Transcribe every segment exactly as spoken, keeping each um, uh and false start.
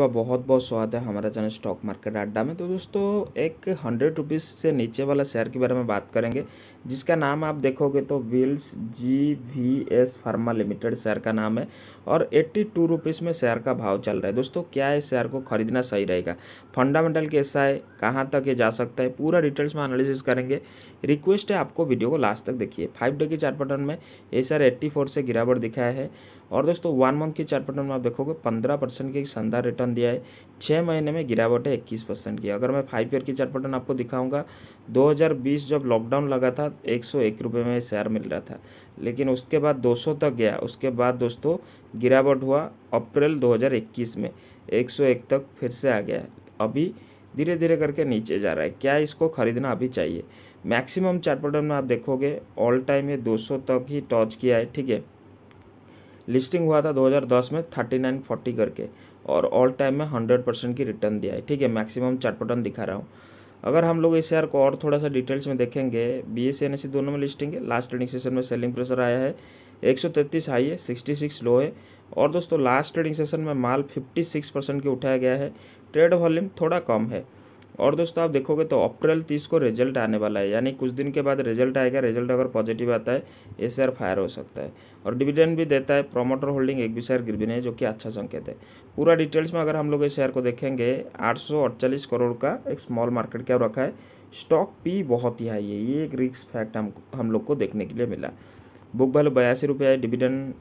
बहुत बहुत स्वागत है हमारा चैनल स्टॉक मार्केट अड्डा में। तो दोस्तों एक हंड्रेड रुपीज़ से नीचे वाला शेयर के बारे में बात करेंगे, जिसका नाम आप देखोगे तो Bliss GVS pharma limited share का नाम है और एट्टी टू रुपीज़ में शेयर का भाव चल रहा है। दोस्तों क्या इस शेयर को खरीदना सही रहेगा, फंडामेंटल कैसा है, कहाँ तक ये जा सकता है, पूरा डिटेल्स में एनालिसिस करेंगे। रिक्वेस्ट है आपको वीडियो को लास्ट तक देखिए। फाइव डे की चार्ट पैटर्न में ये शेयर एट्टी फोर से गिरावट दिखाया है और दोस्तों वन मंथ की चार्ट पैटर्न में आप देखोगे पंद्रह परसेंट की शानदार रिटर्न दिया है। छः महीने में गिरावट है इक्कीस परसेंट की। अगर मैं फाइव ईयर की चार्ट पैटर्न आपको दिखाऊंगा, दो हज़ार बीस जब लॉकडाउन लगा था एक सौ एक रुपये में शेयर मिल रहा था, लेकिन उसके बाद दो सौ तक गया। उसके बाद दोस्तों गिरावट हुआ अप्रैल दो हज़ार इक्कीस में एक सौ एक तक फिर से आ गया। अभी धीरे धीरे करके नीचे जा रहा है। क्या इसको खरीदना अभी चाहिए? मैक्सिमम चार्ट पैटर्न में आप देखोगे ऑल टाइम ये दो सौ तक ही टच किया है। ठीक है, लिस्टिंग हुआ था दो हज़ार दस में थर्टी नाइन फोर्टी करके और ऑल टाइम में हंड्रेड परसेंट की रिटर्न दिया है। ठीक है, मैक्सिमम चार्ट पैटर्न दिखा रहा हूँ। अगर हम लोग इस शेयर को और थोड़ा सा डिटेल्स में देखेंगे, बीएसएनसी दोनों में लिस्टिंग है। लास्ट ट्रेडिंग सेशन में सेलिंग प्रेशर आया है, एक सौ तैंतीस हाई है, छियासठ लो है और दोस्तों लास्ट ट्रेडिंग सेशन में माल छप्पन परसेंट के उठाया गया है। ट्रेड वॉल्यूम थोड़ा कम है और दोस्तों आप देखोगे तो अप्रैल तीस को रिजल्ट आने वाला है, यानी कुछ दिन के बाद रिजल्ट आएगा। रिजल्ट अगर पॉजिटिव आता है ये शेयर फायर हो सकता है और डिविडेंड भी देता है। प्रमोटर होल्डिंग एक भी शेयर गिरवी नहीं, जो कि अच्छा संकेत है। पूरा डिटेल्स में अगर हम लोग इस शेयर को देखेंगे, आठ सौ अड़तालीस करोड़ का एक स्मॉल मार्केट कैप रखा है। स्टॉक पी बहुत ही हाई है, ये एक रिस्क फैक्ट हम हम लोग को देखने के लिए मिला। बुक वैल्यू बयासी रुपये है, dividend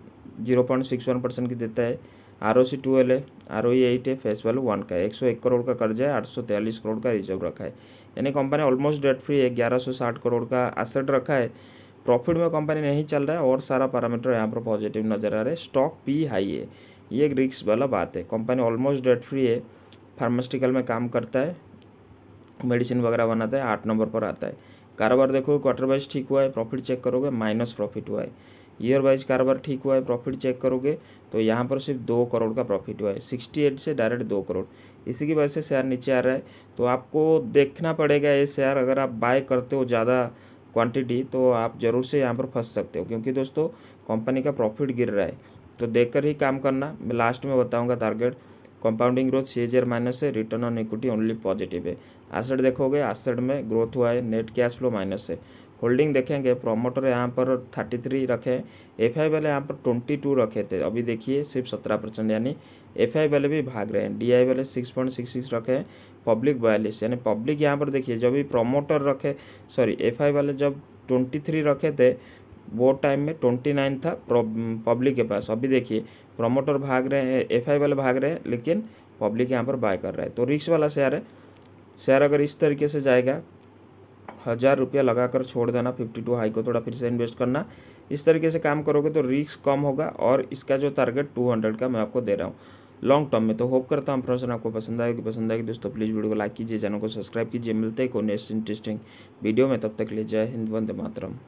zero point six one percent की देता है। आर ओ सी ट्वेल्व है, आर ओ ई एट है, फेस वैल्यू वन का है। एक सौ एक करोड़ का कर्जा है, आठ सौ तेलीस करोड़ का रिजर्व रखा है, यानी कंपनी ऑलमोस्ट डेट फ्री है। ग्यारह सौ साठ करोड़ का एसेट रखा है। प्रॉफिट में कंपनी नहीं चल रहा है और सारा पैरामीटर यहाँ पर पॉजिटिव नजर आ रहा है। स्टॉक पी हाई है, ये एक रिस्क वाला बात है। कंपनी ऑलमोस्ट डेट फ्री है, फार्मास्यूटिकल में काम करता है, मेडिसिन वगैरह बनाता है, आठ नंबर पर आता है। कारोबार देखोगे क्वार्टर वाइज ठीक हुआ है, प्रॉफिट चेक करोगे माइनस प्रॉफिट हुआ है। ईयर वाइज कारोबार ठीक हुआ है, प्रॉफिट चेक करोगे तो यहाँ पर सिर्फ दो करोड़ का प्रॉफिट हुआ है, अड़सठ से डायरेक्ट दो करोड़। इसी की वजह से शेयर नीचे आ रहा है। तो आपको देखना पड़ेगा ये शेयर, अगर आप बाय करते हो ज़्यादा क्वांटिटी तो आप ज़रूर से यहाँ पर फंस सकते हो, क्योंकि दोस्तों कंपनी का प्रॉफिट गिर रहा है। तो देख कर ही काम करना। मैं लास्ट में बताऊँगा target. Compounding growth CAGR minus है, return on equity only positive है। एसेट देखोगे एसेट में ग्रोथ हुआ है, नेट कैश फ्लो माइनस है। होल्डिंग देखेंगे प्रमोटर यहाँ पर तैंतीस रखे हैं, एफ आई वाले यहाँ पर बाईस रखे थे, अभी देखिए सिर्फ सत्रह परसेंट, यानी एफ आई वाले भी भाग रहे हैं। डी आई वाले छह पॉइंट छह छह रखे हैं, पब्लिक बयालीस, यानी पब्लिक यहाँ पर देखिए जब भी प्रमोटर रखे सॉरी एफ आई वाले जब तेईस रखे थे वो टाइम में उनतीस था पब्लिक के पास। अभी देखिए प्रमोटर भाग रहे हैं, एफ आई वाले भाग रहे हैं, लेकिन पब्लिक यहाँ पर बाय कर रहा है। तो रिस्क वाला शेयर है। शेयर अगर इस तरीके से जाएगा, हज़ार रुपया लगाकर छोड़ देना, फिफ्टी टू हाई को थोड़ा फिर से इन्वेस्ट करना। इस तरीके से काम करोगे तो रिस्क कम होगा और इसका जो टारगेट दो सौ का मैं आपको दे रहा हूँ लॉन्ग टर्म में। तो होप करता हूँ इंफॉर्मेशन आपको पसंद आएगी। पसंद आएगी दोस्तों प्लीज़ वीडियो को लाइक कीजिए, चैनल को सब्सक्राइब कीजिए। मिलते हैं कोई नेक्स्ट इंटरेस्टिंग वीडियो में, तब तक ले जय हिंद, वंदे मातरम।